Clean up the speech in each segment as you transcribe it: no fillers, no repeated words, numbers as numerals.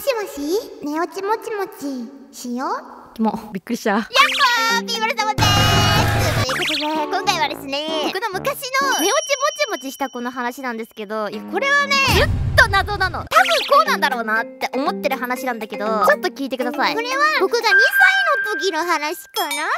しもし寝落ちもちもちしよう。もうびっくりした。やっほー、ビーバル様です。ということで今回はですね、僕の昔の寝落ちもちもちした子の話なんですけど、いやこれはねずっと謎なの。多分こうなんだろうなって思ってる話なんだけど、ちょっと聞いてください。これは僕が2歳時の話かな。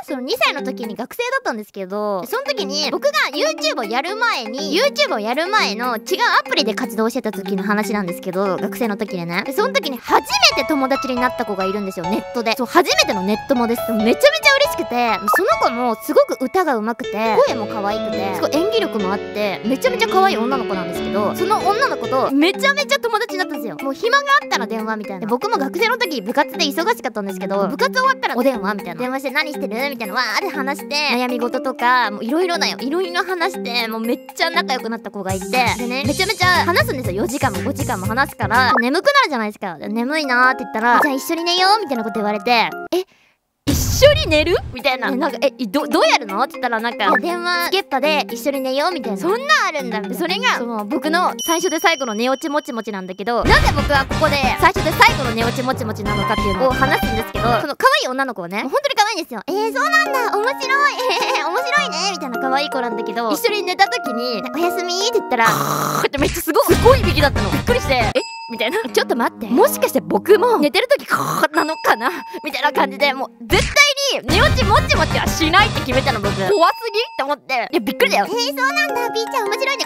その2歳の時に学生だったんですけど、その時に僕が YouTube をやる前に YouTube をやる前の違うアプリで活動してた時の話なんですけど、学生の時でね、その時に初めて友達になった子がいるんですよ、ネットで。そう、初めてのネットもです。めちゃめちゃ嬉しくて、その子もすごく歌が上手くて声も可愛くてすごい演技力もあってめちゃめちゃ可愛い女の子なんですけど、その女の子とめちゃめちゃ友達になったんですよ。もう暇があったら電話みたいな。僕も学生の時部活で忙しかったんですけど、部活終わったらお電話みたいな、電話して何してるみたいな、わーって話して悩み事とかもういろいろだよ、いろいろ話して、もうめっちゃ仲良くなった子がいて、でね、めちゃめちゃ話すんですよ。4時間も5時間も話すから眠くなるじゃないですか。眠いなーって言ったら、じゃあ一緒に寝ようみたいなこと言われて、え一緒に寝るみたいな。なんかえどうやるのって言ったら、なんか電話ゲッパで一緒に寝ようみたいな、そんなあるんだみたいな。それがその僕の最初で最後の寝落ちもちもちなんだけど、なんで僕はここで最初で最後の寝落ちもちもちなのかっていうのを話すんですけど、その可愛い女の子をね、本当に可愛いんですよ。そうなんだ、面白い、面白いねみたいな可愛い子なんだけど、一緒に寝た時におやすみって言ったら、ってめっちゃすごいいびきだったの。びっくりして、えみたいな。ちょっと待って、もしかして僕も寝てる時なのかなみたいな感じで、もう絶対寝落ちもちもちはしないって決めたの。僕怖すぎって思って、いやびっくりだよ。そうなんだ、ピーちゃん面白いね。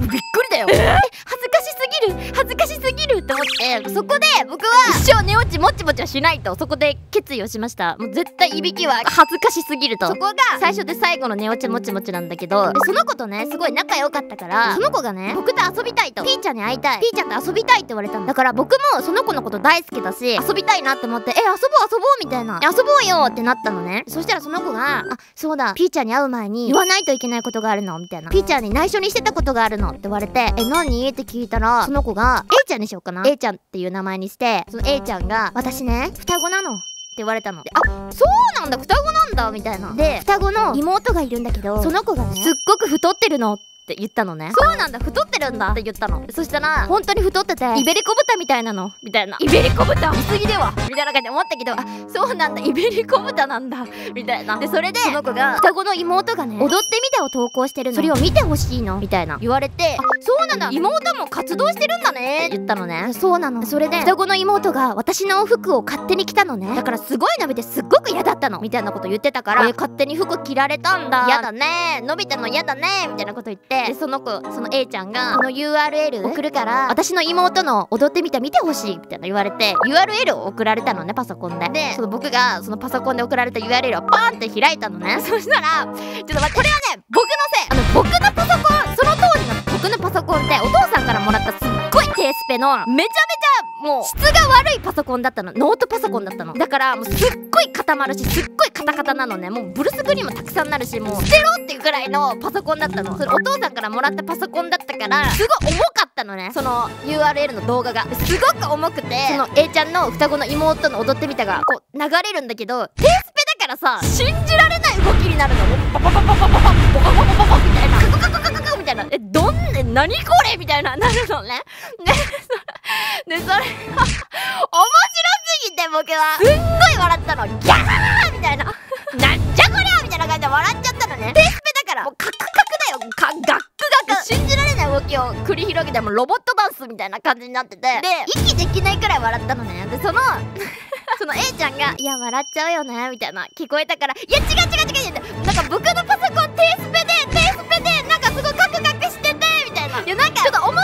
びっくりだよ。恥ずかしすぎる、恥ずかしすぎるって思って、そこで僕は一生寝落ちもちもちはしないとそこで決意をしました。もう絶対いびきは恥ずかしすぎると。そこが最初で最後の寝落ちもちもちなんだけど、その子とねすごい仲良かったから、その子がね僕と遊びたいと、ピーちゃんに会いたい、ピーちゃんと遊びたいって言われたの。だから僕もその子のこと大好きだし遊びたいなって思って、え遊ぼう遊ぼうみたいな、遊ぼうよってなってのね。そしたらその子が、あそうだ、ピーちゃんに会う前に言わないといけないことがあるのみたいな、ピーちゃんに内緒にしてたことがあるのって言われて、え何って聞いたら、その子が A ちゃんにしようかな、 A ちゃんっていう名前にして、その A ちゃんが私ね双子なのって言われたの。で、あそうなんだ、双子なんだみたいな。で双子の妹がいるんだけど、その子がねすっごく太ってるのって言ったのね。そうなんだ、太ってるんだって言ったの。そしたら本当に太ってて、イベリコ豚みたいなのみたいな、イベリコ豚見すぎではみたいな感じで思ったけど、あそうなんだ、イベリコ豚なんだみたいな。でそれでその子が、双子の妹がね踊ってみたを投稿してるの、それを見てほしいのみたいな言われて、あそうなんだ、妹も活動してるんだねって言ったのね。そうなの。それで双子の妹が私の服を勝手に着たのね。だからすごい伸びてすっごく嫌だったのみたいなこと言ってたから、勝手に服着られたんだ、嫌だね、伸びたの嫌だねみたいなこと言って、でその子、その A ちゃんが、この URL 送るから私の妹の踊ってみた見てほしいみたいな言われて、 URL を送られたのね、パソコンで。でその僕がそのパソコンで送られた URL をパーンって開いたのね。そしたら、ちょっと待って、これはね僕のせい、僕のパソコン、その当時の僕のパソコンってお父さんからもらったすっごい低スペのめちゃめちゃもう質が悪いパソコンだったの、ノートパソコンだったの。だからもうすっごい固まるし、すっごいカタカタなのね。もうブルースクリーンもたくさんなるし、もう捨てろっていうくらいのパソコンだったの。それお父さんからもらったパソコンだったから、すごい重かったのね、その URL の動画がすごく重くて、その A ちゃんの双子の妹の踊ってみたがこう流れるんだけど、低スペだからさ信じられない動きになるの。パパパパパパパパパパパみたいな、カカカカカカみたいな、えどんね何これみたいななるのね。でそれが面白すぎて、僕はすんごい笑ったの。ギャーみたいな、なんじゃこりゃみたいな感じで笑っちゃったのね。低スペだからもうカクカクだよ、ガックガク、信じられない動きを繰り広げて、もうロボットダンスみたいな感じになってて、で息できないくらい笑ったのね。でその A ちゃんが「いや笑っちゃうよね」みたいな聞こえたから「いや違う違う違う」って、なんか僕のパソコン低スペでなんかすごいカクカクしててみたいな、いやなんかちょっと重くてわは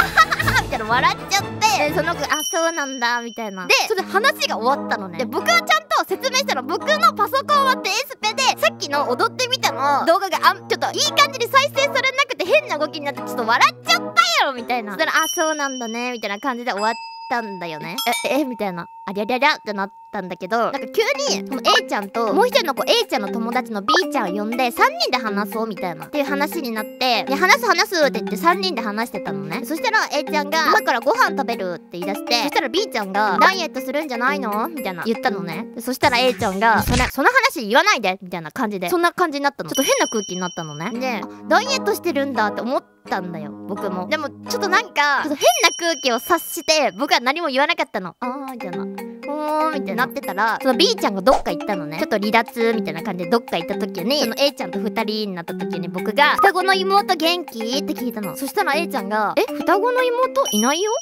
ははみたいな笑っちゃって、その子「あそうなんだ」みたいな。でそれで話が終わったのね。で僕はちゃんと説明したの、僕のパソコンは低スペで、さっきの踊ってみたの動画がちょっといい感じに再生されなくて変な動きになってちょっと笑っちゃったよみたいな。そしたら「あそうなんだね」みたいな感じで終わったんだよね。えみたいな。ありゃりゃりゃってなったんだけど、なんか急に A ちゃんともう一人の子 A ちゃんの友達の B ちゃんを呼んで3人で話そうみたいなっていう話になって、で話す話すって言って3人で話してたのね。そしたら A ちゃんが今からご飯食べるって言い出して、そしたら B ちゃんがダイエットするんじゃないのみたいな言ったのね。そしたら A ちゃんがその話言わないでみたいな感じで、そんな感じになったの。ちょっと変な空気になったのね。でダイエットしてるんだって思ったんだよ僕も。でもちょっとなんか変な空気を察して僕は何も言わなかったの。ああみたいな。ほーみたいになってたら、その B ちゃんがどっか行ったのね。ちょっと離脱みたいな感じでどっか行った時に、その A ちゃんと2人になった時に僕が「双子の妹元気?」って聞いたの。そしたら A ちゃんが「え双子の妹いないよ?」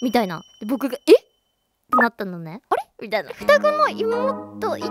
みたいな。で僕が「えっ?」ってなったのね。あれみたいな。双子の妹い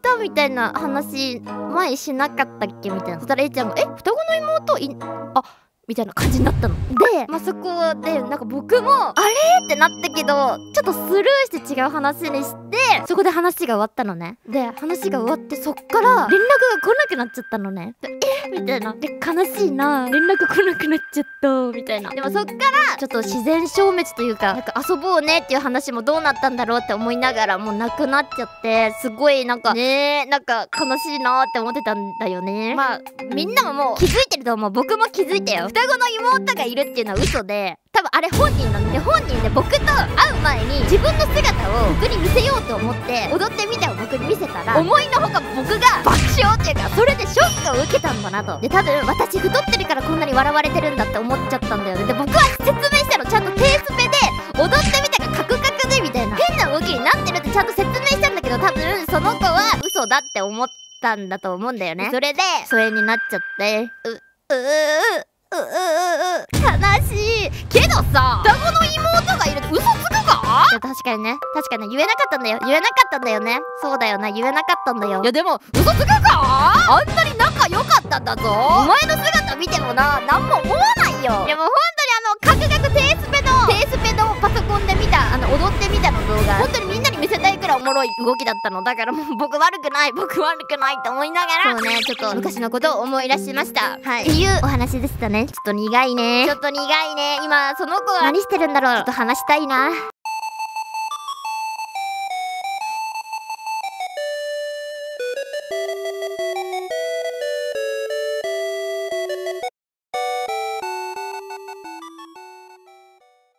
たみたいな話前しなかったっけみたいな。そしたら A ちゃんが「え双子の妹いあみたいな感じになったので、まあ、そこでなんか僕もあれってなったけど、ちょっとスルーして違う話にして、そこで話が終わったのね。で話が終わって、そっから連絡が来なくなっちゃったのね。えみたいな。で悲しいな、連絡来なくなっちゃったみたいな。でもそっからちょっと自然消滅というか、なんか遊ぼうねっていう話もどうなったんだろうって思いながら、もうなくなっちゃって、すごいなんかね、なんか悲しいなって思ってたんだよね。まあみんなももう気づいてると思う。僕も気づいたよ。双子の妹がいるっていうのは嘘で、多分あれ本人なんで、本人で僕と会う前に自分の姿を僕に見せようと思って踊ってみたを僕に見せたら、思いのほか僕が爆笑っていうか、それでショックを受けたんだなと。で多分私太ってるからこんなに笑われてるんだって思っちゃったんだよね。で僕は説明したの、ちゃんとテースペで踊ってみたがカクカクでみたいな変な動きになってるってちゃんと説明したんだけど、多分その子は嘘だって思ったんだと思うんだよね。それで疎遠になっちゃって、悲しいけどさ、双子の妹がいるって嘘つくか？いや確かにね、確かに言えなかったんだよ、言えなかったんだよね。そうだよな、言えなかったんだよ。いやでも嘘つくか？あんなに仲良かったんだぞ。お前の姿見てもな、なんも思わないよ。いやもう本当にカクカクテースペのパソコンで見た、踊ってみたの動画、本当にみんなに見せたいくらいおもろい動きだったの。だからもう僕悪くないと思いながら、そうね、ちょっと昔のことを思い出しました、はい、っていうお話でしたね。ちょっと苦いね。今その子は何してるんだろう、ちょっと話したいな。